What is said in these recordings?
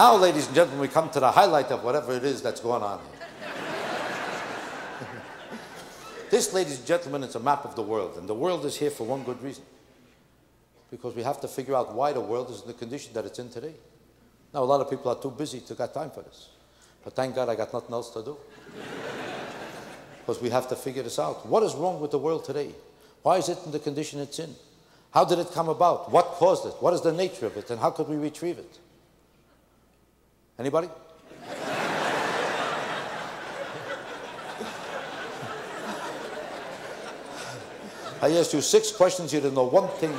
Now, ladies and gentlemen, we come to the highlight of whatever it is that's going on here. This, ladies and gentlemen, is a map of the world, and the world is here for one good reason. Because we have to figure out why the world is in the condition that it's in today. Now, a lot of people are too busy to got time for this. But thank God I got nothing else to do. Because we have to figure this out. What is wrong with the world today? Why is it in the condition it's in? How did it come about? What caused it? What is the nature of it? And how could we retrieve it? Anybody? I asked you 6 questions, you didn't know one thing.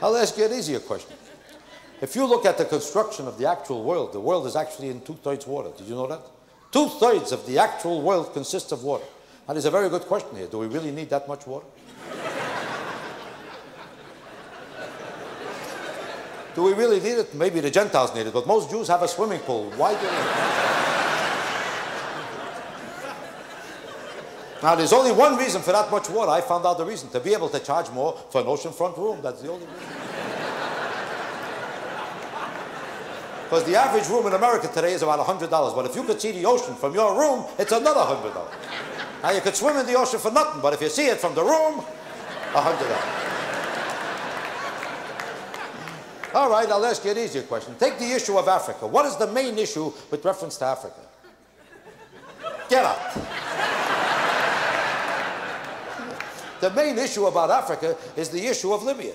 I'll ask you an easier question. If you look at the construction of the actual world, the world is actually in 2/3 water. Did you know that? 2/3 of the actual world consists of water. That is a very good question here. Do we really need that much water? Do we really need it? Maybe the Gentiles need it, but most Jews have a swimming pool. Why do they? Now, there's only one reason for that much water. I found out the reason. To be able to charge more for an oceanfront room. That's the only reason. Because the average room in America today is about $100. But if you could see the ocean from your room, it's another $100. Now, you could swim in the ocean for nothing, but if you see it from the room, $100. All right, I'll ask you an easier question. Take the issue of Africa. What is the main issue with reference to Africa? Get up. The main issue about Africa is the issue of Libya,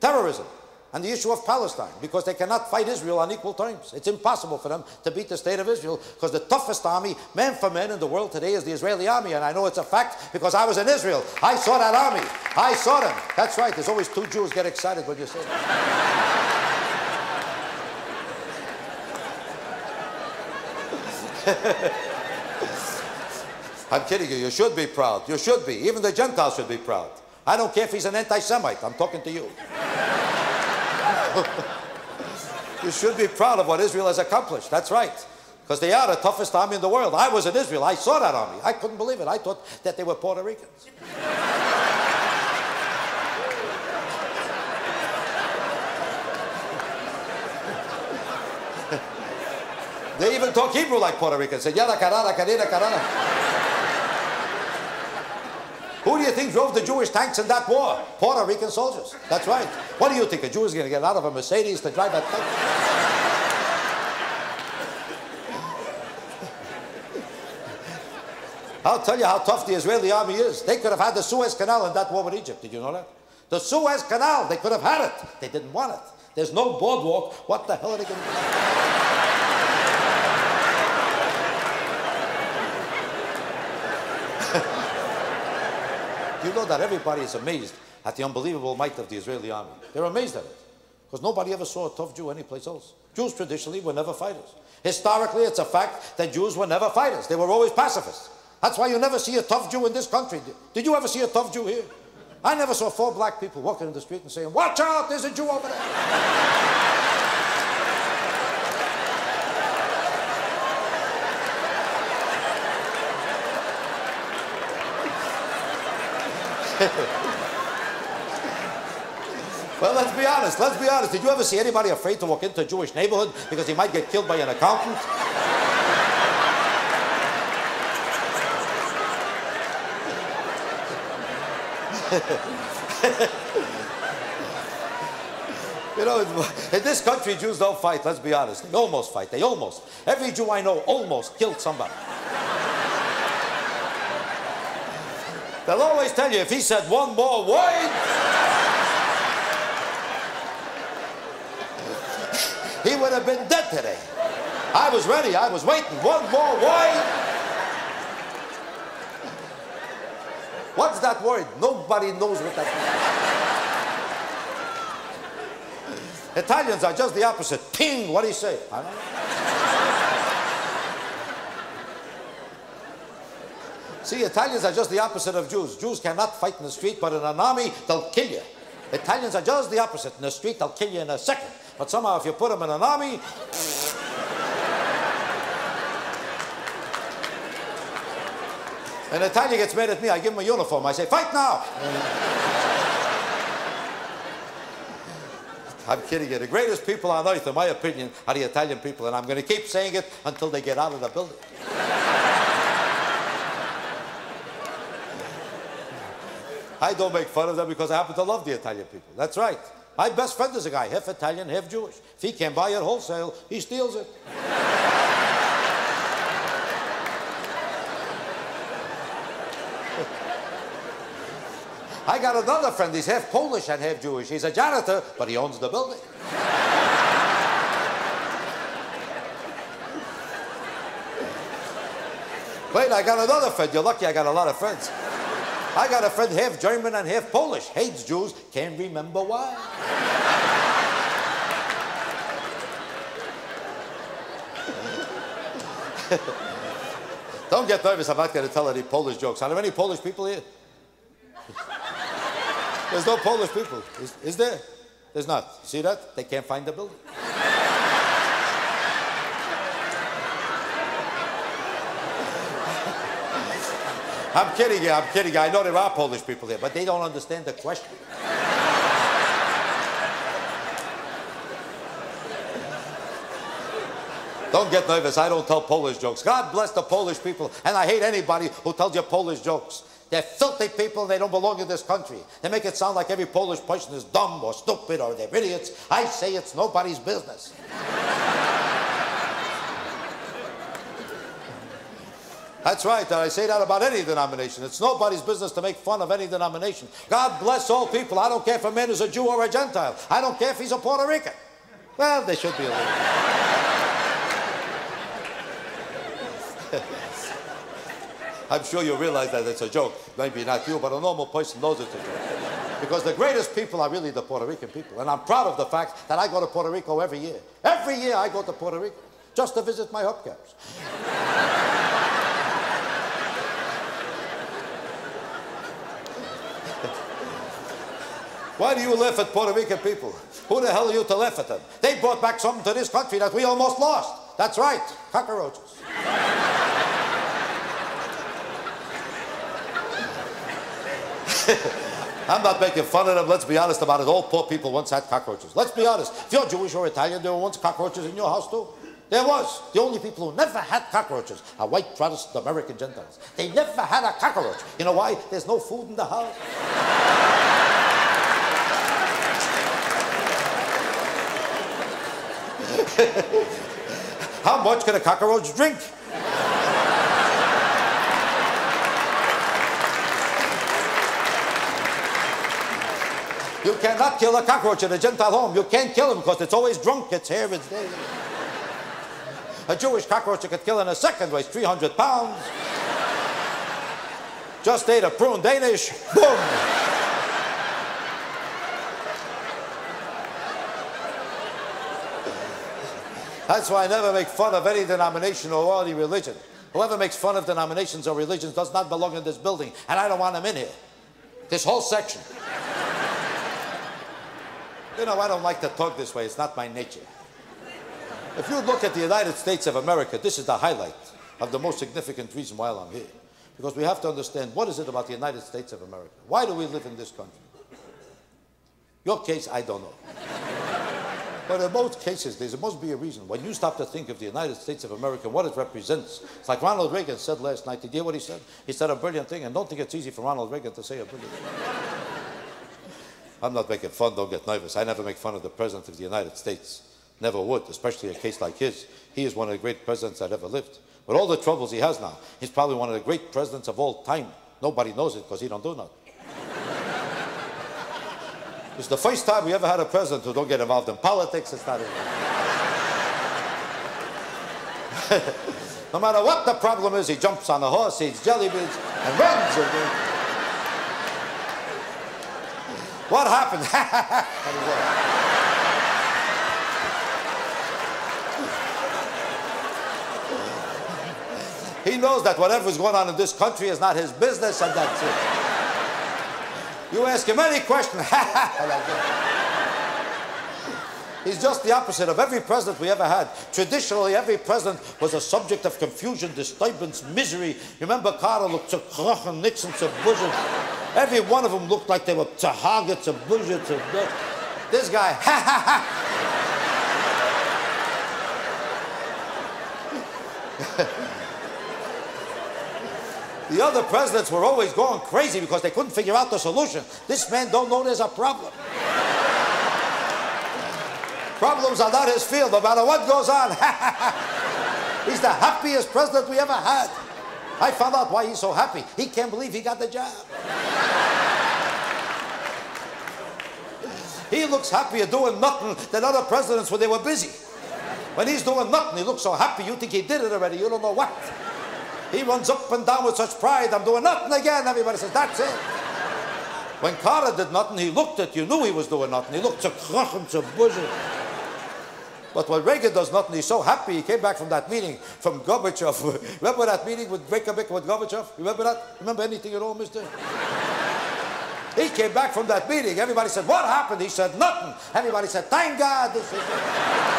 terrorism, and the issue of Palestine, because they cannot fight Israel on equal terms. It's impossible for them to beat the state of Israel, because the toughest army, man for man, in the world today is the Israeli army. And I know it's a fact, because I was in Israel. I saw that army. I saw them. That's right. There's always two Jews get excited when you say that. I'm kidding you. You should be proud. You should be. Even the Gentiles should be proud. I don't care if he's an anti-Semite. I'm talking to you. You should be proud of what Israel has accomplished. That's right. Because they are the toughest army in the world. I was in Israel. I saw that army. I couldn't believe it. I thought that they were Puerto Ricans. They even talk Hebrew like Puerto Ricans. Said, yada karada, karada, karada. Who do you think drove the Jewish tanks in that war? Puerto Rican soldiers. That's right. What do you think? A Jew is going to get out of a Mercedes to drive that tank? I'll tell you how tough the Israeli army is. They could have had the Suez Canal in that war with Egypt. Did you know that? The Suez Canal. They could have had it. They didn't want it. There's no boardwalk. What the hell are they going to do? You know that everybody is amazed at the unbelievable might of the Israeli army. They're amazed at it. Because nobody ever saw a tough Jew anyplace else. Jews traditionally were never fighters. Historically, it's a fact that Jews were never fighters. They were always pacifists. That's why you never see a tough Jew in this country. Did you ever see a tough Jew here? I never saw 4 black people walking in the street and saying, "Watch out, there's a Jew over there." Well, let's be honest. Let's be honest. Did you ever see anybody afraid to walk into a Jewish neighborhood because he might get killed by an accountant? You know, in this country, Jews don't fight. Let's be honest. They almost fight. They almost. Every Jew I know almost killed somebody. They'll always tell you, if he said one more word, he would have been dead today. I was ready. I was waiting. One more word. What's that word? Nobody knows what that means. Italians are just the opposite. Ping. What do you say? I don't know. See, Italians are just the opposite of Jews. Jews cannot fight in the street, but in an army, they'll kill you. Italians are just the opposite. In the street, they'll kill you in a second. But somehow, if you put them in an army... An Italian gets mad at me. I give him a uniform. I say, "Fight now!" I'm kidding you. The greatest people on earth, in my opinion, are the Italian people, and I'm going to keep saying it until they get out of the building. I don't make fun of them because I happen to love the Italian people. That's right. My best friend is a guy, half Italian, half Jewish. If he can't buy it wholesale, he steals it. I got another friend, he's half Polish and half Jewish. He's a janitor, but he owns the building. Wait, I got another friend. You're lucky I got a lot of friends. I got a friend half German and half Polish. Hates Jews, can't remember why. Don't get nervous, I'm not going to tell any Polish jokes. Are there any Polish people here? There's no Polish people. Is there? There's not. See that? They can't find the building. I'm kidding you. I'm kidding you. I know there are Polish people here, but they don't understand the question. Don't get nervous. I don't tell Polish jokes. God bless the Polish people, and I hate anybody who tells you Polish jokes. They're filthy people, they don't belong in this country. They make it sound like every Polish person is dumb or stupid or they're idiots. I say it's nobody's business. That's right, I say that about any denomination. It's nobody's business to make fun of any denomination. God bless all people. I don't care if a man is a Jew or a Gentile. I don't care if he's a Puerto Rican. Well, they should be a little. I'm sure you realize that it's a joke. Maybe not you, but a normal person knows it's a joke. Because the greatest people are really the Puerto Rican people. And I'm proud of the fact that I go to Puerto Rico every year. Every year I go to Puerto Rico just to visit my hubcaps. Why do you laugh at Puerto Rican people? Who the hell are you to laugh at them? They brought back something to this country that we almost lost. That's right, cockroaches. I'm not making fun of them. Let's be honest about it. All poor people once had cockroaches. Let's be honest. If you're Jewish or Italian, there were once cockroaches in your house, too. There was. The only people who never had cockroaches are white Protestant American Gentiles. They never had a cockroach. You know why? There's no food in the house. How much can a cockroach drink? You cannot kill a cockroach in a Gentile home. You can't kill him because it's always drunk. It's here, it's there. A Jewish cockroach you could kill in a second, weighs 300 pounds. Just ate a prune Danish. Boom. That's why I never make fun of any denomination or any religion. Whoever makes fun of denominations or religions does not belong in this building, and I don't want them in here. This whole section. You know, I don't like to talk this way. It's not my nature. If you look at the United States of America, this is the highlight of the most significant reason why I'm here. Because we have to understand, what is it about the United States of America? Why do we live in this country? Your case, I don't know. But in most cases, there must be a reason. When you stop to think of the United States of America and what it represents, it's like Ronald Reagan said last night. Did you hear what he said? He said a brilliant thing, and don't think it's easy for Ronald Reagan to say a brilliant thing. I'm not making fun, don't get nervous. I never make fun of the President of the United States. Never would, especially a case like his. He is one of the great presidents that ever lived. With all the troubles he has now, he's probably one of the great presidents of all time. Nobody knows it because he don't do nothing. It's the first time we ever had a president who don't get involved in politics. It's not No matter what the problem is, he jumps on a horse, eats jelly beans, and runs. What happened? He knows that whatever's going on in this country is not his business, and that's it. You ask him any question. He's just the opposite of every president we ever had. Traditionally, every president was a subject of confusion, disturbance, misery. You remember Carter looked so croch and Nixon so bush. Every one of them looked like they were targets of budgets. This guy, ha ha ha. The other presidents were always going crazy because they couldn't figure out the solution. This man don't know there's a problem. Problems are not his field, no matter what goes on. He's the happiest president we ever had. I found out why he's so happy. He can't believe he got the job. He looks happier doing nothing than other presidents when they were busy. When he's doing nothing, he looks so happy, you think he did it already. You don't know what. He runs up and down with such pride. I'm doing nothing again. Everybody says, that's it. When Carter did nothing, he looked at you, knew he was doing nothing. He looked so krachim, so bullshit. But when Reagan does nothing, he's so happy. He came back from that meeting from Gorbachev. Remember that meeting with Reykjavik with Gorbachev? Remember that? Remember anything at all, mister? He came back from that meeting. Everybody said, what happened? He said, nothing. Everybody said, thank God this is it.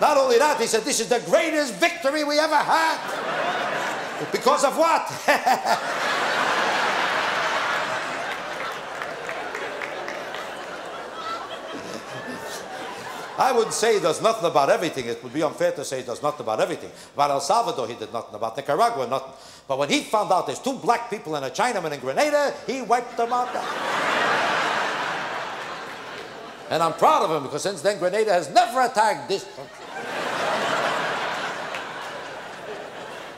Not only that, he said, this is the greatest victory we ever had. Because of what? I wouldn't say he does nothing about everything. It would be unfair to say he does nothing about everything. About El Salvador, he did nothing. About Nicaragua, nothing. But when he found out there's two black people and a Chinaman in Grenada, he wiped them out. And I'm proud of him, because since then, Grenada has never attacked this country.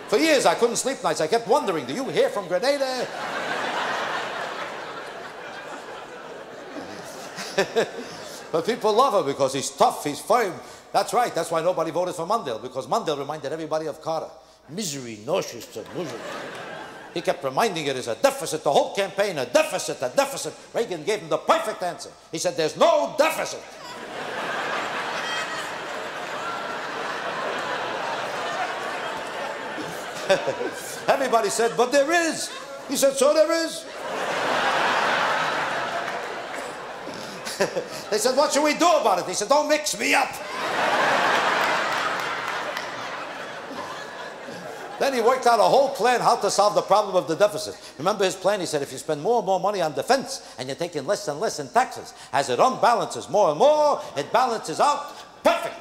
For years, I couldn't sleep nights. I kept wondering, do you hear from Grenada? But people love him because he's tough, he's firm. That's right, that's why nobody voted for Mondale, because Mondale reminded everybody of Carter. Misery, nauseous to misery. He kept reminding it is a deficit, the whole campaign, a deficit, a deficit. Reagan gave him the perfect answer. He said, there's no deficit. Everybody said, but there is. He said, so there is. They said, what should we do about it? He said, don't mix me up. Then he worked out a whole plan how to solve the problem of the deficit. Remember his plan? He said, if you spend more and more money on defense and you're taking less and less in taxes, as it unbalances more and more, it balances out perfect.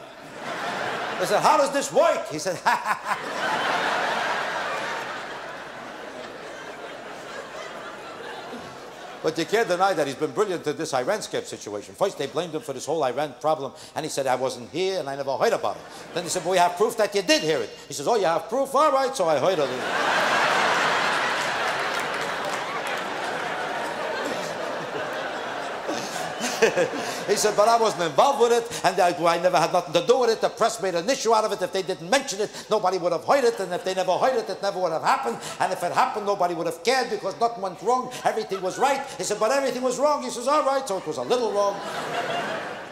They said, how does this work? He said, ha ha ha. But you can't deny that he's been brilliant in this Iran scam situation. First, they blamed him for this whole Iran problem, and he said, I wasn't here, and I never heard about it. Then they said, well, we have proof that you did hear it. He says, oh, you have proof? All right, so I heard of it. He said, but I wasn't involved with it, and I never had nothing to do with it. The press made an issue out of it. If they didn't mention it, nobody would have heard it, and if they never heard it, it never would have happened, and if it happened, nobody would have cared because nothing went wrong. Everything was right. He said, but everything was wrong. He says, all right, so it was a little wrong.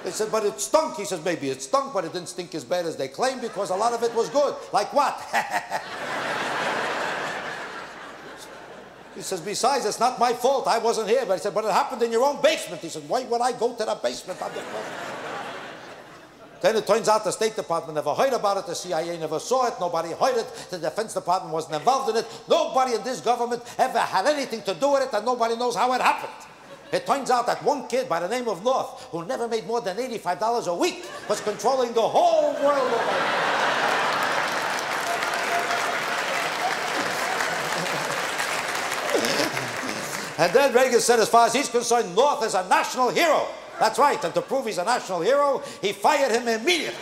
They said, but it stunk. He says, maybe it stunk, but it didn't stink as bad as they claimed because a lot of it was good. Like what? He says, besides, it's not my fault. I wasn't here. But he said, but it happened in your own basement. He said, why would I go to that basement? Then it turns out the State Department never heard about it. The CIA never saw it. Nobody heard it. The Defense Department wasn't involved in it. Nobody in this government ever had anything to do with it, and nobody knows how it happened. It turns out that one kid by the name of North, who never made more than $85 a week, was controlling the whole world. And then Reagan said, as far as he's concerned, North is a national hero. That's right, and to prove he's a national hero, he fired him immediately.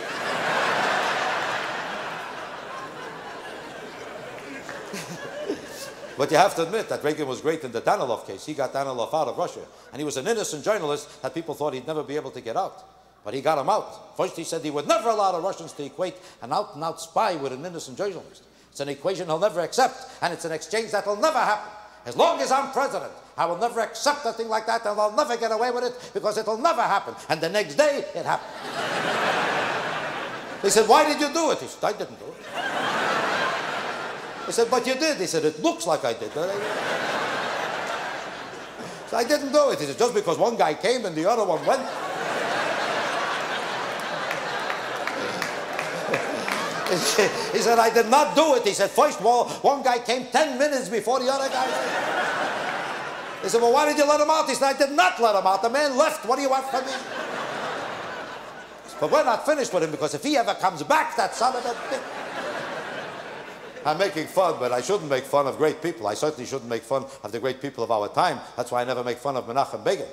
But you have to admit that Reagan was great in the Daniloff case. He got Daniloff out of Russia. And he was an innocent journalist that people thought he'd never be able to get out. But he got him out. First he said he would never allow the Russians to equate an out-and-out spy with an innocent journalist. It's an equation he'll never accept, and it's an exchange that'll never happen. As long as I'm president, I will never accept a thing like that, and I'll never get away with it, because it'll never happen. And the next day, it happened. They said, why did you do it? He said, I didn't do it. I said, but you did. He said, it looks like I did. So I didn't do it. He said, just because one guy came and the other one went. He said, I did not do it. He said, first of all, one guy came 10 minutes before the other guy. They said, well, why did you let him out? He said, I did not let him out. The man left. What do you want from me? But we're not finished with him, because if he ever comes back, that son of a bitch. I'm making fun, but I shouldn't make fun of great people. I certainly shouldn't make fun of the great people of our time. That's why I never make fun of Menachem Begin,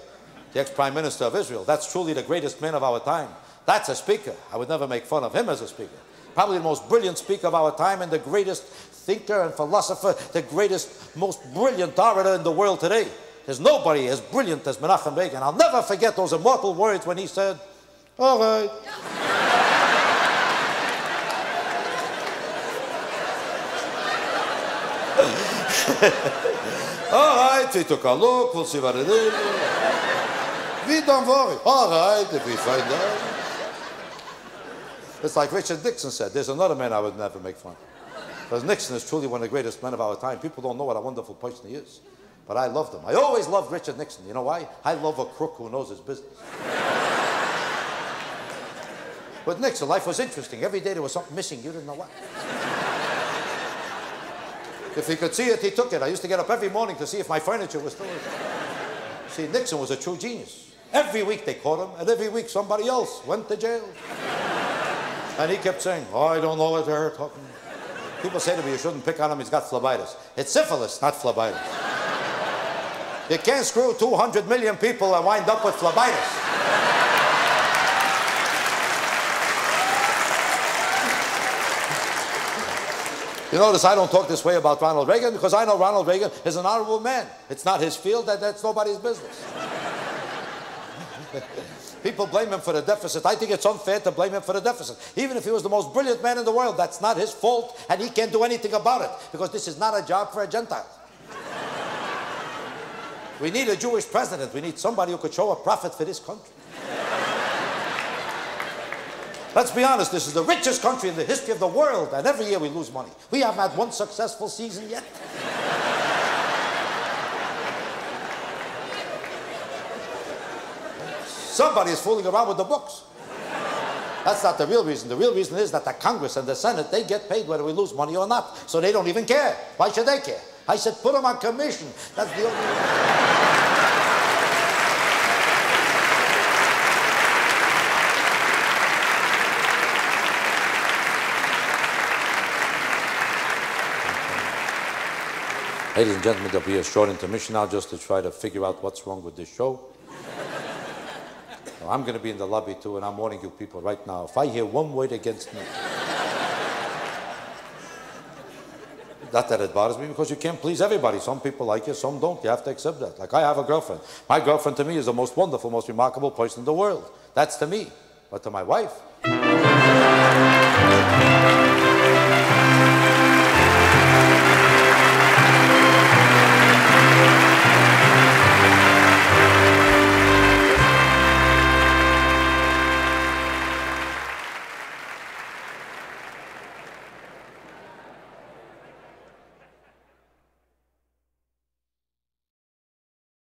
the ex-prime minister of Israel. That's truly the greatest man of our time. That's a speaker. I would never make fun of him as a speaker. Probably the most brilliant speaker of our time, and the greatest thinker and philosopher, the greatest, most brilliant orator in the world today. There's nobody as brilliant as Menachem Begin. I'll never forget those immortal words when he said, all right. All right, we took a look, we'll see what it is. We don't worry. All right, if we find out. It's like Richard Nixon said, there's another man I would never make fun of. Because Nixon is truly one of the greatest men of our time. People don't know what a wonderful person he is. But I loved him. I always loved Richard Nixon. You know why? I love a crook who knows his business. With Nixon, life was interesting. Every day there was something missing. You didn't know what. If he could see it, he took it. I used to get up every morning to see if my furniture was still in. See, Nixon was a true genius. Every week they caught him, and every week somebody else went to jail. And he kept saying, oh, I don't know what they're talking about. People say to me, you shouldn't pick on him, he's got phlebitis. It's syphilis, not phlebitis. You can't screw 200 million people and wind up with phlebitis. You notice I don't talk this way about Ronald Reagan, because I know Ronald Reagan is an honorable man. It's not his field, that's nobody's business. People blame him for the deficit. I think it's unfair to blame him for the deficit. Even if he was the most brilliant man in the world, that's not his fault, and he can't do anything about it, because this is not a job for a Gentile. We need a Jewish president. We need somebody who could show a profit for this country. Let's be honest, this is the richest country in the history of the world, and every year we lose money. We haven't had one successful season yet. Somebody is fooling around with the books. That's not the real reason. The real reason is that the Congress and the Senate, they get paid whether we lose money or not, so they don't even care. Why should they care? I said, put them on commission. That's the only reason. Ladies and gentlemen, there'll be a short intermission now just to try to figure out what's wrong with this show. Now, I'm going to be in the lobby too, and I'm warning you people right now, if I hear one word against me, not that it bothers me, because you can't please everybody. Some people like you, some don't. You have to accept that. Like, I have a girlfriend. My girlfriend to me is the most wonderful, most remarkable person in the world. That's to me. But to my wife...